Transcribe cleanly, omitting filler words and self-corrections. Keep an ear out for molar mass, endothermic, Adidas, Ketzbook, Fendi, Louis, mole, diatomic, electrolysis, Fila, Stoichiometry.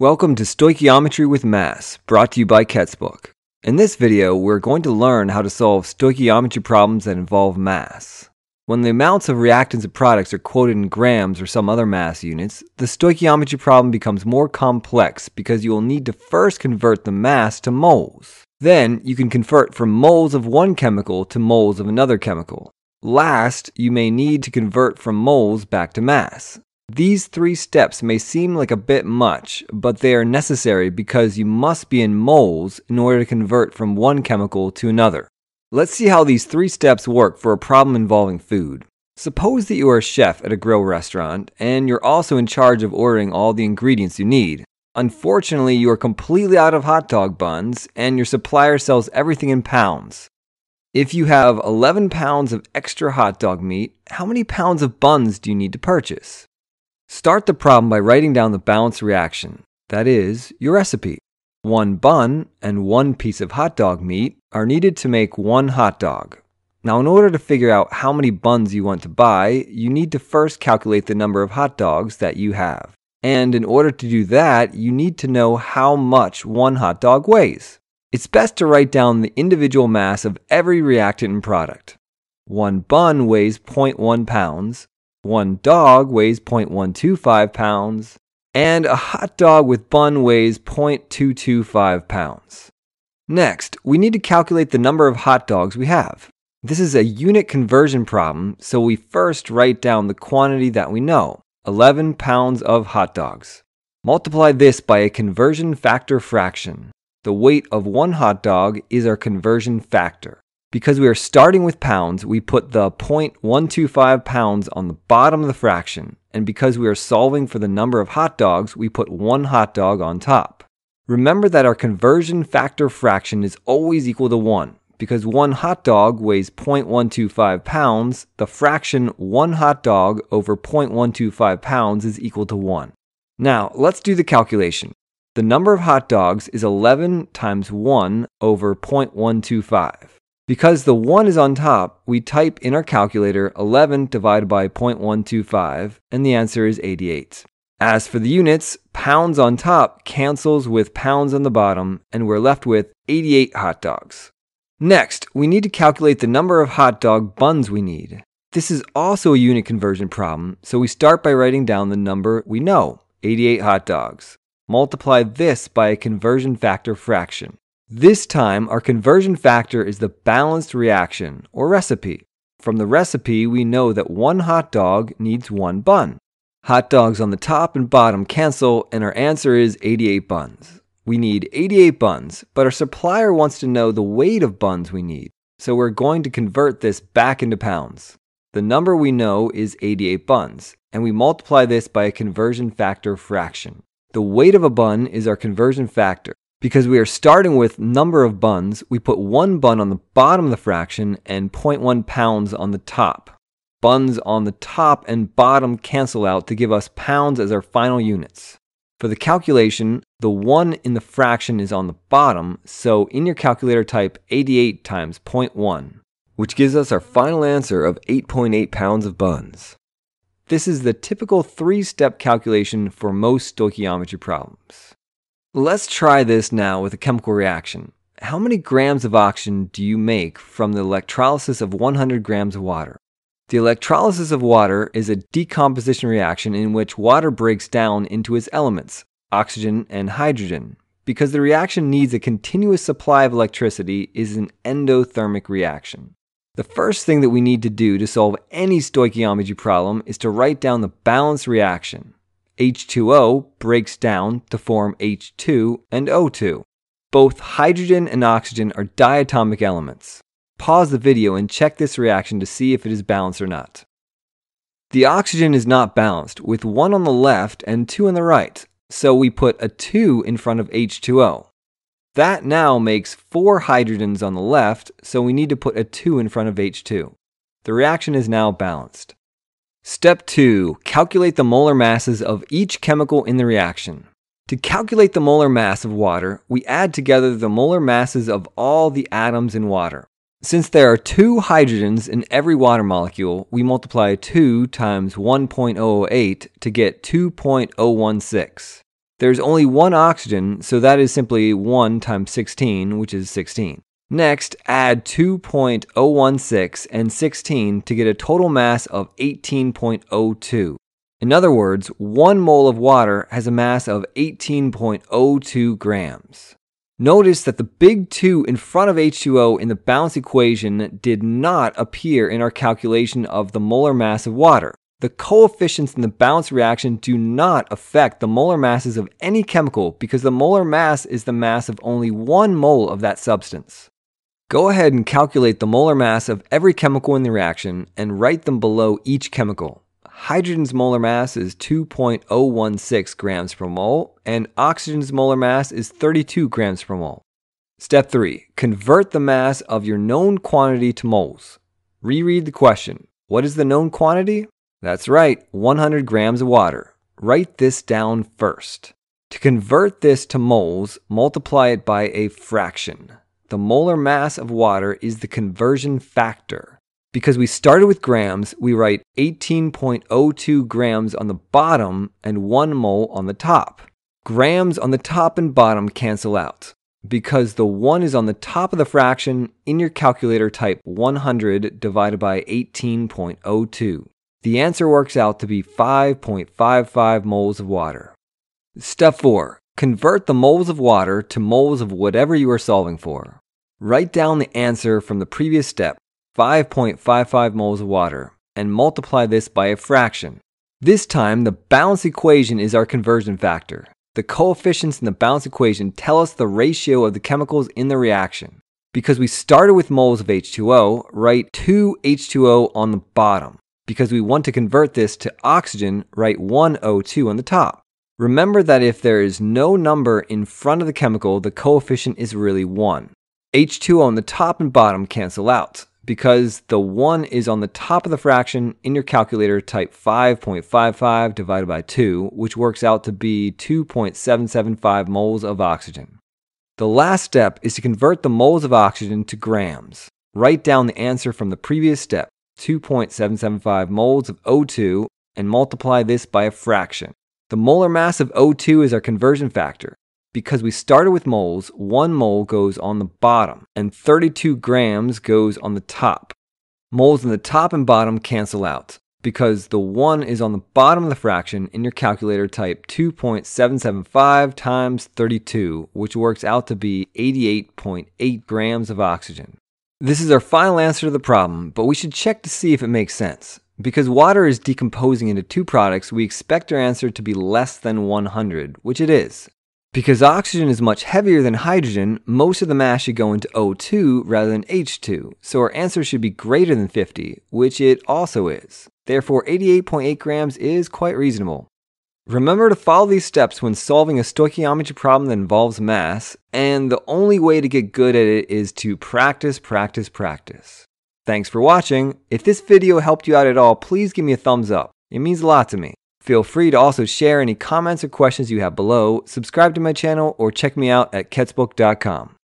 Welcome to Stoichiometry with Mass, brought to you by Ketzbook. In this video, we're going to learn how to solve stoichiometry problems that involve mass. When the amounts of reactants and products are quoted in grams or some other mass units, the stoichiometry problem becomes more complex because you will need to first convert the mass to moles. Then, you can convert from moles of one chemical to moles of another chemical. Last, you may need to convert from moles back to mass. These three steps may seem like a bit much, but they are necessary because you must be in moles in order to convert from one chemical to another. Let's see how these three steps work for a problem involving food. Suppose that you are a chef at a grill restaurant, and you're also in charge of ordering all the ingredients you need. Unfortunately, you are completely out of hot dog buns, and your supplier sells everything in pounds. If you have 11 pounds of extra hot dog meat, how many pounds of buns do you need to purchase? Start the problem by writing down the balanced reaction, that is, your recipe. One bun and one piece of hot dog meat are needed to make one hot dog. Now, in order to figure out how many buns you want to buy, you need to first calculate the number of hot dogs that you have. And in order to do that, you need to know how much one hot dog weighs. It's best to write down the individual mass of every reactant and product. One bun weighs 0.1 pounds. One dog weighs 0.125 pounds, and a hot dog with bun weighs 0.225 pounds. Next, we need to calculate the number of hot dogs we have. This is a unit conversion problem, so we first write down the quantity that we know, 11 pounds of hot dogs. Multiply this by a conversion factor fraction. The weight of one hot dog is our conversion factor. Because we are starting with pounds, we put the 0.125 pounds on the bottom of the fraction, and because we are solving for the number of hot dogs, we put one hot dog on top. Remember that our conversion factor fraction is always equal to 1. Because one hot dog weighs 0.125 pounds, the fraction one hot dog over 0.125 pounds is equal to 1. Now, let's do the calculation. The number of hot dogs is 11 times 1 over 0.125. Because the 1 is on top, we type in our calculator 11 divided by 0.125, and the answer is 88. As for the units, pounds on top cancels with pounds on the bottom, and we're left with 88 hot dogs. Next, we need to calculate the number of hot dog buns we need. This is also a unit conversion problem, so we start by writing down the number we know, 88 hot dogs. Multiply this by a conversion factor fraction. This time, our conversion factor is the balanced reaction, or recipe. From the recipe, we know that one hot dog needs one bun. Hot dogs on the top and bottom cancel, and our answer is 88 buns. We need 88 buns, but our supplier wants to know the weight of buns we need, so we're going to convert this back into pounds. The number we know is 88 buns, and we multiply this by a conversion factor fraction. The weight of a bun is our conversion factor. Because we are starting with number of buns, we put one bun on the bottom of the fraction and 0.1 pounds on the top. Buns on the top and bottom cancel out to give us pounds as our final units. For the calculation, the 1 in the fraction is on the bottom, so in your calculator type 88 times 0.1, which gives us our final answer of 8.8 pounds of buns. This is the typical three-step calculation for most stoichiometry problems. Let's try this now with a chemical reaction. How many grams of oxygen do you make from the electrolysis of 100 grams of water? The electrolysis of water is a decomposition reaction in which water breaks down into its elements, oxygen and hydrogen. Because the reaction needs a continuous supply of electricity, it is an endothermic reaction. The first thing that we need to do to solve any stoichiometry problem is to write down the balanced reaction. H2O breaks down to form H2 and O2. Both hydrogen and oxygen are diatomic elements. Pause the video and check this reaction to see if it is balanced or not. The oxygen is not balanced, with 1 on the left and 2 on the right, so we put a 2 in front of H2O. That now makes 4 hydrogens on the left, so we need to put a 2 in front of H2. The reaction is now balanced. Step 2. Calculate the molar masses of each chemical in the reaction. To calculate the molar mass of water, we add together the molar masses of all the atoms in water. Since there are 2 hydrogens in every water molecule, we multiply 2 times 1.008 to get 2.016. There's only one oxygen, so that is simply 1 times 16, which is 16. Next, add 2.016 and 16 to get a total mass of 18.02. In other words, 1 mole of water has a mass of 18.02 grams. Notice that the big 2 in front of H2O in the balance equation did not appear in our calculation of the molar mass of water. The coefficients in the balance reaction do not affect the molar masses of any chemical because the molar mass is the mass of only 1 mole of that substance. Go ahead and calculate the molar mass of every chemical in the reaction and write them below each chemical. Hydrogen's molar mass is 2.016 grams per mole and oxygen's molar mass is 32 grams per mole. Step 3. Convert the mass of your known quantity to moles. Reread the question. What is the known quantity? That's right, 100 grams of water. Write this down first. To convert this to moles, multiply it by a fraction. The molar mass of water is the conversion factor. Because we started with grams, we write 18.02 grams on the bottom and 1 mole on the top. Grams on the top and bottom cancel out. Because the 1 is on the top of the fraction, in your calculator type 100 divided by 18.02. The answer works out to be 5.55 moles of water. Step 4. Convert the moles of water to moles of whatever you are solving for. Write down the answer from the previous step, 5.55 moles of water, and multiply this by a fraction. This time, the balance equation is our conversion factor. The coefficients in the balance equation tell us the ratio of the chemicals in the reaction. Because we started with moles of H2O, write 2 H2O on the bottom. Because we want to convert this to oxygen, write 1O2 on the top. Remember that if there is no number in front of the chemical, the coefficient is really 1. H2O on the top and bottom cancel out. Because the 1 is on the top of the fraction, in your calculator type 5.55 divided by 2, which works out to be 2.775 moles of oxygen. The last step is to convert the moles of oxygen to grams. Write down the answer from the previous step, 2.775 moles of O2, and multiply this by a fraction. The molar mass of O2 is our conversion factor. Because we started with moles, 1 mole goes on the bottom and 32 grams goes on the top. Moles on the top and bottom cancel out. Because the 1 is on the bottom of the fraction, in your calculator type 2.775 times 32, which works out to be 88.8 grams of oxygen. This is our final answer to the problem, but we should check to see if it makes sense. Because water is decomposing into 2 products, we expect our answer to be less than 100, which it is. Because oxygen is much heavier than hydrogen, most of the mass should go into O2 rather than H2, so our answer should be greater than 50, which it also is. Therefore, 88.8 grams is quite reasonable. Remember to follow these steps when solving a stoichiometry problem that involves mass, and the only way to get good at it is to practice, practice, practice. Thanks for watching. If this video helped you out at all, please give me a thumbs up. It means a lot to me. Feel free to also share any comments or questions you have below, subscribe to my channel, or check me out at Ketzbook.com.